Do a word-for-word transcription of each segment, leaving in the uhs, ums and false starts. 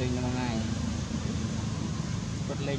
lên là một ngày, quất lên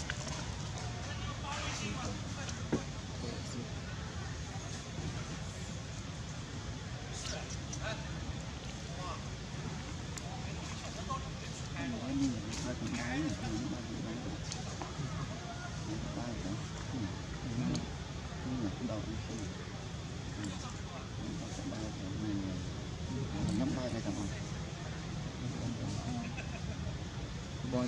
Bói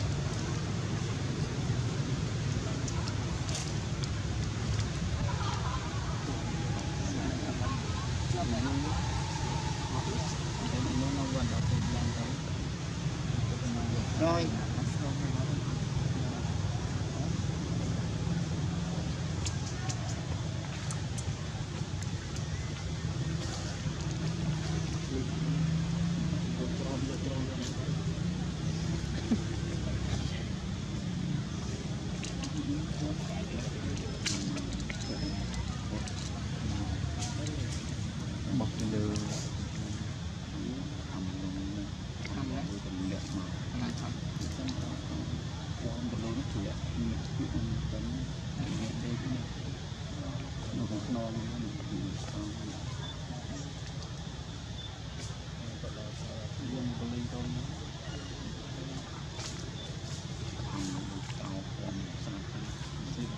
rồi bọc đường